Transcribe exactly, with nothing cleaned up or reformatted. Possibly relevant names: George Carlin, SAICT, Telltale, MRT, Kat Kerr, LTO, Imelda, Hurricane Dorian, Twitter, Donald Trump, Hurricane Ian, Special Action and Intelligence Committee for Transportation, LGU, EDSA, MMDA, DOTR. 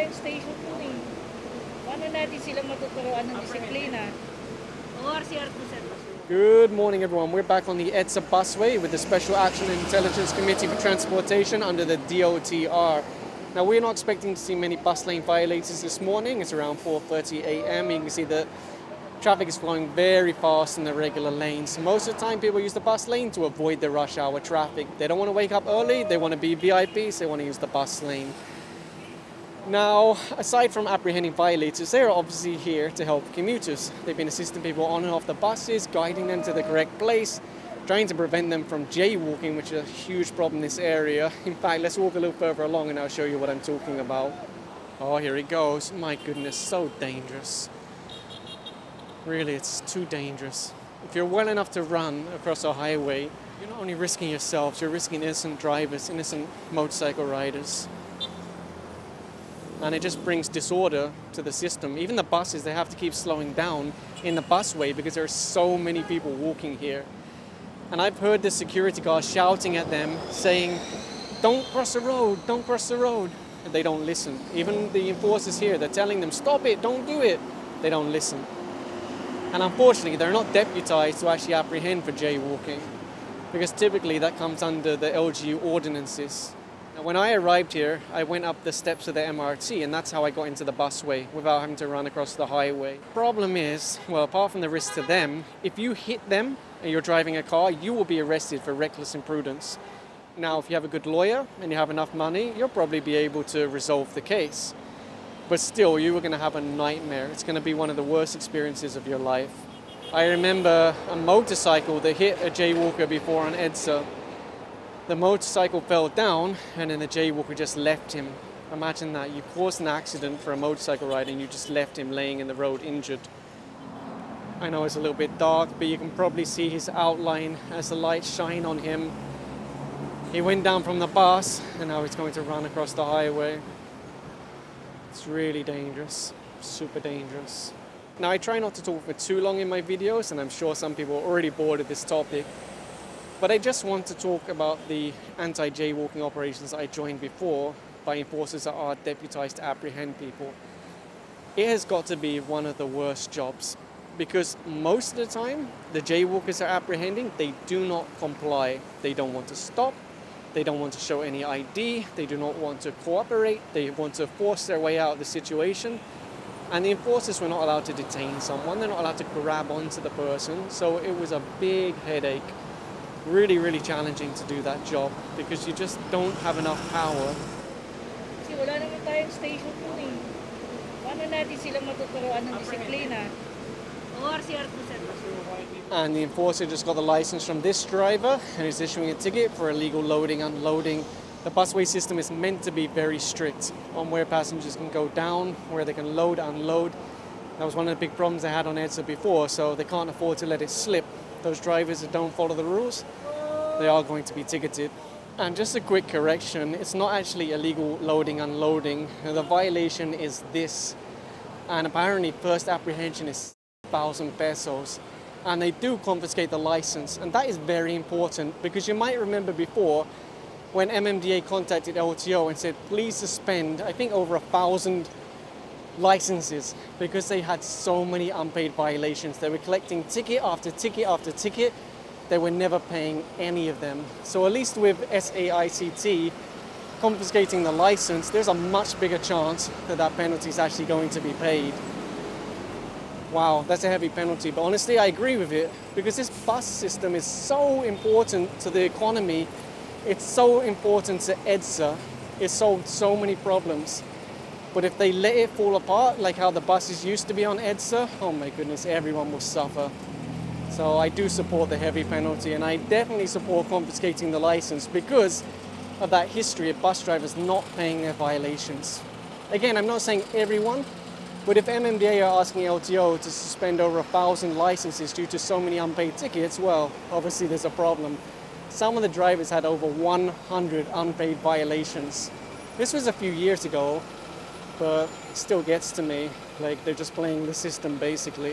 tayong station po eh. Paano natin sila matuturuan ng disiplina? Good morning, everyone. We're back on the EDSA busway with the Special Action and Intelligence Committee for Transportation under the D O T R. Now, we're not expecting to see many bus lane violators this morning. It's around four thirty a m You can see that traffic is flowing very fast in the regular lanes. Most of the time, people use the bus lane to avoid the rush hour traffic. They don't want to wake up early. They want to be V I Ps. They want to use the bus lane. Now, aside from apprehending violators, they are obviously here to help commuters. They've been assisting people on and off the buses, guiding them to the correct place, trying to prevent them from jaywalking, which is a huge problem in this area. In fact, let's walk a little further along and I'll show you what I'm talking about. Oh, here it goes. My goodness, so dangerous. Really, it's too dangerous. If you're well enough to run across a highway, you're not only risking yourselves, you're risking innocent drivers, innocent motorcycle riders. And it just brings disorder to the system. Even the buses, they have to keep slowing down in the busway because there are so many people walking here. And I've heard the security guard shouting at them, saying, "Don't cross the road, don't cross the road." And they don't listen. Even the enforcers here, they're telling them, "Stop it, don't do it." They don't listen. And unfortunately, they're not deputized to actually apprehend for jaywalking, because typically that comes under the L G U ordinances. When I arrived here, I went up the steps of the M R T, and that's how I got into the busway, without having to run across the highway. Problem is, well, apart from the risk to them, if you hit them and you're driving a car, you will be arrested for reckless imprudence. Now, if you have a good lawyer and you have enough money, you'll probably be able to resolve the case. But still, you are going to have a nightmare. It's going to be one of the worst experiences of your life. I remember a motorcycle that hit a jaywalker before on EDSA. The motorcycle fell down and then the jaywalker just left him. Imagine that, you caused an accident for a motorcycle ride and you just left him laying in the road injured. I know it's a little bit dark, but you can probably see his outline as the lights shine on him. He went down from the bus and now he's going to run across the highway. It's really dangerous, super dangerous. Now, I try not to talk for too long in my videos, and I'm sure some people are already bored of this topic. But I just want to talk about the anti-jaywalking operations that I joined before by enforcers that are deputized to apprehend people. It has got to be one of the worst jobs, because most of the time the jaywalkers are apprehending, they do not comply. They don't want to stop, they don't want to show any I D, they do not want to cooperate, they want to force their way out of the situation. And the enforcers were not allowed to detain someone, they're not allowed to grab onto the person, so it was a big headache. Really, really challenging to do that job because you just don't have enough power. Kasi wala naman tayong station po eh. Paano natin sila matuturuan ng disiplina? And the enforcer just got the license from this driver and is issuing a ticket for illegal loading, unloading. The busway system is meant to be very strict on where passengers can go down, where they can load, unload. That was one of the big problems they had on EDSA before, so they can't afford to let it slip. Those drivers that don't follow the rules, they are going to be ticketed. And just a quick correction, it's not actually illegal loading, unloading. The violation is this. And apparently first apprehension is one thousand pesos. And they do confiscate the license. And that is very important because you might remember before when M M D A contacted L T O and said, please suspend, I think over a thousand licenses because they had so many unpaid violations. They were collecting ticket after ticket after ticket. They were never paying any of them. So at least with S A I C T confiscating the license, there's a much bigger chance that that penalty is actually going to be paid. Wow, that's a heavy penalty, but honestly I agree with it because this bus system is so important to the economy. It's so important to EDSA. It solved so many problems. But if they let it fall apart, like how the buses used to be on EDSA, oh my goodness, everyone will suffer. So I do support the heavy penalty, and I definitely support confiscating the license because of that history of bus drivers not paying their violations. Again, I'm not saying everyone, but if M M D A are asking L T O to suspend over a thousand licenses due to so many unpaid tickets, well, obviously there's a problem. Some of the drivers had over one hundred unpaid violations. This was a few years ago, but it still gets to me, like they're just playing the system basically.